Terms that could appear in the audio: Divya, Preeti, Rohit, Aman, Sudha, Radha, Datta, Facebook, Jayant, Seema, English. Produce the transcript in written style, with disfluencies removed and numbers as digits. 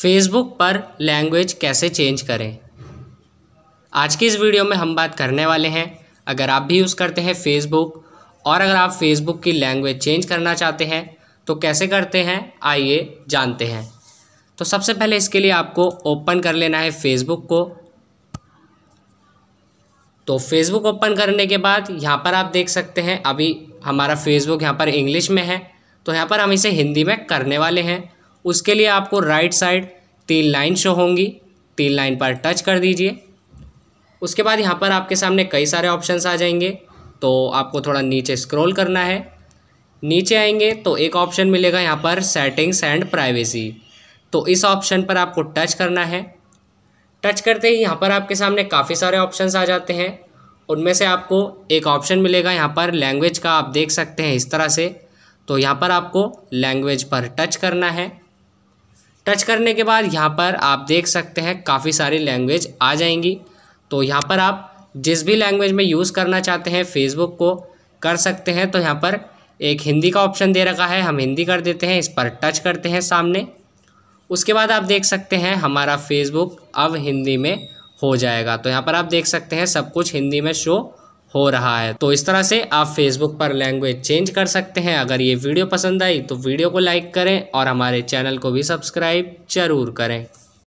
Facebook पर language कैसे change करें। आज की इस वीडियो में हम बात करने वाले हैं, अगर आप भी यूज़ करते हैं फेसबुक और अगर आप फेसबुक की लैंग्वेज चेंज करना चाहते हैं तो कैसे करते हैं, आइए जानते हैं। तो सबसे पहले इसके लिए आपको ओपन कर लेना है फेसबुक को। तो फेसबुक ओपन करने के बाद यहाँ पर आप देख सकते हैं अभी हमारा फेसबुक यहाँ पर इंग्लिश में है, तो यहाँ पर हम इसे हिंदी में करने वाले हैं। उसके लिए आपको राइट साइड 3 लाइन शो होंगी, 3 लाइन पर टच कर दीजिए। उसके बाद यहाँ पर आपके सामने कई सारे ऑप्शंस आ जाएंगे, तो आपको थोड़ा नीचे स्क्रॉल करना है। नीचे आएंगे तो एक ऑप्शन मिलेगा यहाँ पर सेटिंग्स एंड प्राइवेसी, तो इस ऑप्शन पर आपको टच करना है। टच करते ही यहाँ पर आपके सामने काफ़ी सारे ऑप्शंस आ जाते हैं, उनमें से आपको एक ऑप्शन मिलेगा यहाँ पर लैंग्वेज का, आप देख सकते हैं इस तरह से। तो यहाँ पर आपको लैंग्वेज पर टच करना है। टच करने के बाद यहाँ पर आप देख सकते हैं काफ़ी सारी लैंग्वेज आ जाएंगी, तो यहाँ पर आप जिस भी लैंग्वेज में यूज़ करना चाहते हैं फेसबुक को कर सकते हैं। तो यहाँ पर एक हिंदी का ऑप्शन दे रखा है, हम हिंदी कर देते हैं, इस पर टच करते हैं सामने। उसके बाद आप देख सकते हैं हमारा फेसबुक अब हिंदी में हो जाएगा। तो यहाँ पर आप देख सकते हैं सब कुछ हिंदी में शो हो रहा है। तो इस तरह से आप फेसबुक पर लैंग्वेज चेंज कर सकते हैं। अगर ये वीडियो पसंद आई तो वीडियो को लाइक करें और हमारे चैनल को भी सब्सक्राइब जरूर करें।